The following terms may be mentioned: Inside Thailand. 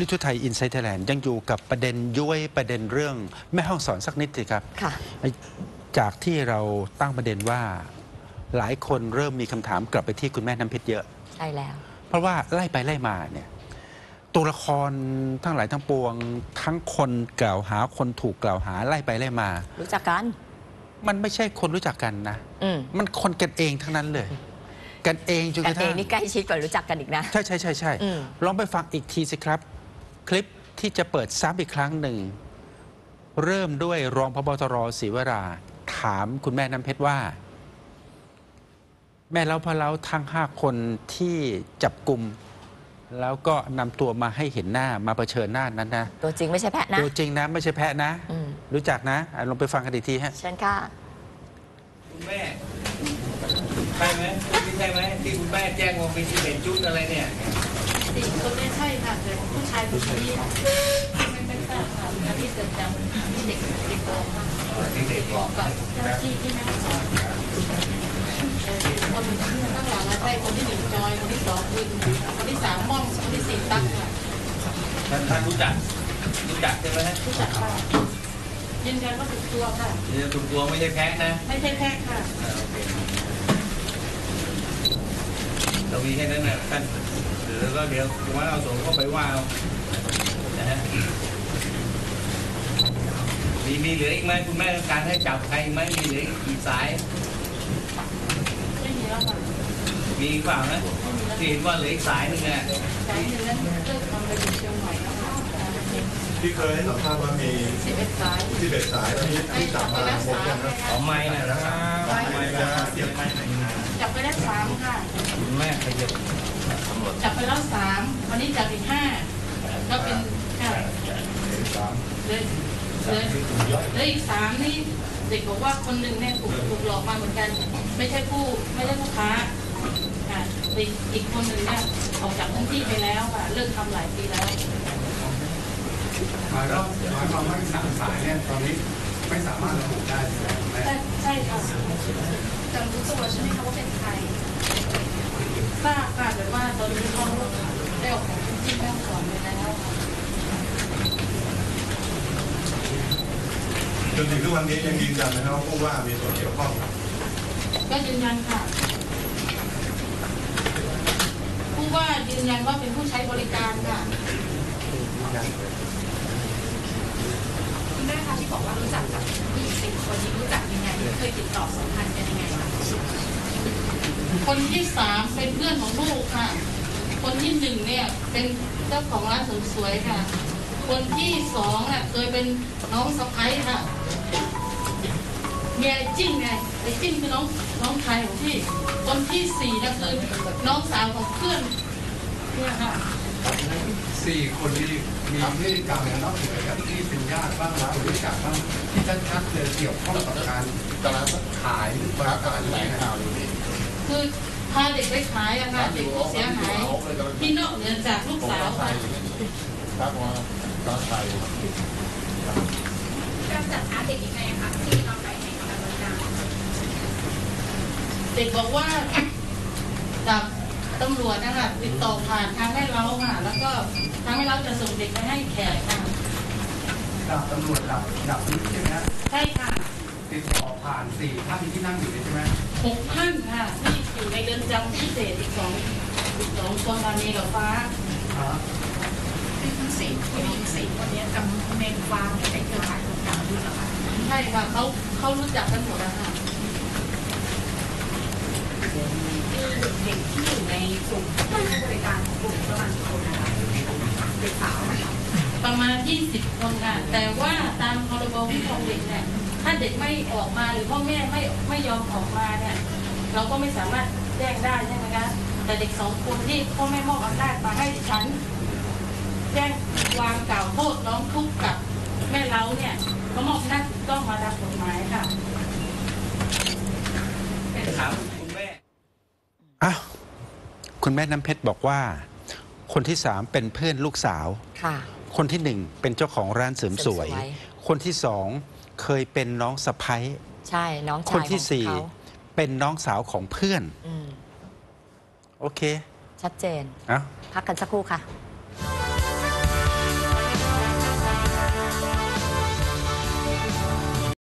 ลิทูไทย Inside Thailand ยังอยู่กับประเด็นย้วยประเด็นเรื่องแม่ห้องสอนสักนิดสิครับจากที่เราตั้งประเด็นว่าหลายคนเริ่มมีคำถามกลับไปที่คุณแม่น้ำเพชรเยอะใช่แล้วเพราะว่าไล่ไปไล่มาเนี่ยตัวละครทั้งหลายทั้งปวงทั้งคนกล่าวหาคนถูกกล่าวหาไล่ไปไล่มารู้จักกันมันไม่ใช่คนรู้จักกันนะมันคนกันเองทั้งนั้นเลยกันเองจนกระทั่งนี่ใกล้ชิดกว่ารู้จักกันอีกนะใช่ใช่ใช่ใช่ลองไปฟังอีกทีสิครับคลิปที่จะเปิดซ้ำอีกครั้งหนึ่งเริ่มด้วยรองผบ.ตร.ศรีวราถามคุณแม่น้ำเพชรว่าแม่เล้าพ่อเล้าทั้ง5คนที่จับกลุ่มแล้วก็นำตัวมาให้เห็นหน้ามาเผชิญหน้านั้นนะตัวจริงไม่ใช่แพะนะตัวจริงนะไม่ใช่แพะนะรู้จักนะลองไปฟังกันอีกทีฮะเชิญค่ะคุณแม่ใช่ไหมใช่ไหมที่คุณแม่แจ้งว่าเป็นที่เป็นจุดอะไรเนี่ยจริงคุณแม่ใช่ค่ะแต่ผู้ชายคนนี้ไม่ทราบค่ะอันนี้เกิดจากที่เด็กบอกค่ะที่เด็กบอกกับที่แม่สอนคนข้างหลังใช่คนที่หนึ่งจอยคนที่สองวินคนที่สามม่อมคนที่สี่ตั้งค่ะท่านรู้จักใช่ไหมฮะรู้จักค่ะยืนยันว่าถูกตัวค่ะถูกตัวไม่ใช่แพ้นะไม่ใช่แพ้ค่ะเรามีแค่นั้นนะท่านหรือก็เดี๋ยวผมว่าเอาส่งเข้าไปว่าเอานะฮะมีเหลืออีกไหมคุณแม่ต้องการให้จับใครไหมมีเหลืออีกสายไม่มีแล้วค่ะมีเปล่านะที่เห็นว่าเหลืออีกสายหนึ่งนะสายหนึ่งนั้นเลิกทำไปถึงเชียงใหม่แล้วค่ะที่เคยให้สัมภาษณ์ว่ามี11 สายแล้วที่จับมาหมดแล้วนะอ๋อไม่นะครับไม่จะเสียบไม่ไหนจับไปได้3ค่ะแม่ไปจับไปแล้ว3วันนี้จับอีก5ก็เป็นเลยอีก3นี่เด็กบอกว่าคนหนึ่งเนี่ยถูกหลอกมาเหมือนกันไม่ใช่ผู้ค้าค่ะอีกคนหนึ่งเนี่ยออกจากพื้นที่ไปแล้วค่ะเลิกทำหลายปีแล้วหมายความว่า3สายเนี่ยตอนนี้ไม่สามารถระบุได้ใช่ค่ะจำรู้ตัวใช่ไหมคะว่าเป็นใครทราบค่ะแต่ว่าตอนนี้เขาได้ออกจากพื้นที่แม่ฮ่องสอนไปแล้วจนถึงทุกวันนี้ยังยืนยันนะครับว่าผู้ว่ามีส่วนเกี่ยวข้องก็ยืนยันค่ะผู้ว่ายืนยันว่าเป็นผู้ใช้บริการค่ะคุณแม่คะที่บอกว่ารู้จักกับผู้หญิง10 คนนี้รู้จักยังไงเคยติดต่อสัมพันธ์กันยังไงคะคนที่3เป็นเพื่อนของลูกค่ะคนที่1เนี่ยเป็นเจ้าของร้านเสริมสวยค่ะคนที่2น่ะเคยเป็นน้องสะใภ้ค่ะเมียจิ้งไงไอ้จิ้งคือน้องชายของพี่คนที่4น่ะคือน้องสาวของเพื่อนเนี่ยค่ะ4 คนที่มีพฤติกรรมอย่างนอกเหนือจากที่เป็นญาติบ้างแล้วหรือจากบ้างที่ท่านทักเจอเกี่ยวข้องกับการขายหรือการแหล่งข่าวหรือนี่คือพาเด็กไปขายอะค่ะเด็กผู้เสียหายที่นอกเหนือจากลูกสาวค่ะการจัดหาเด็กยังไงคะที่เราไปให้การบริการเด็กบอกว่าจากตำรวจนะคะติดต่อผ่านทางแม่เล้าค่ะแล้วก็ทางแม่เล้าจะส่งเด็กไปให้แขกค่ะตำรวจดับนี้ใช่ไหมใช่ค่ะติดต่อผ่าน4 ท่านที่นั่งอยู่ใช่ไหม6 ท่านค่ะที่อยู่ในเรือนจำพิเศษอีก2 คนตอนนี้กับฟ้าทั้ง4 คนนี้จำเมนฟ้าเป็นเครือข่ายของการดูแลใช่ค่ะเขารู้จักกันหมดแล้วค่ะเด็กที่อยู่ในกลุ่มบริการของกลุ่มประมาณคนนะคะเด็กสาวประมาณ20 คนค่ะแต่ว่าตามพรบคุ้มครองเด็กเนี่ยถ้าเด็กไม่ออกมาหรือพ่อแม่ไม่ยอมออกมาเนี่ยเราก็ไม่สามารถแจ้งได้ใช่ไหมคะแต่เด็ก2 คนที่พ่อแม่มอบอำนาจมาให้ฉันแจ้งวางกล่าวโทษร้องทุกข์กับแม่เล้าเนี่ยเขามอบหน้าถูกต้องมาตามกฎหมายค่ะเป็นข่าวคุณแม่คุณแม่น้ำเพชรบอกว่าคนที่3เป็นเพื่อนลูกสาวคนที่1เป็นเจ้าของร้านเสริมสวยคนที่2เคยเป็นน้องสะใภ้ใช่น้องชายคนที่4เป็นน้องสาวของเพื่อนโอเคชัดเจนพักกันสักครู่ค่ะ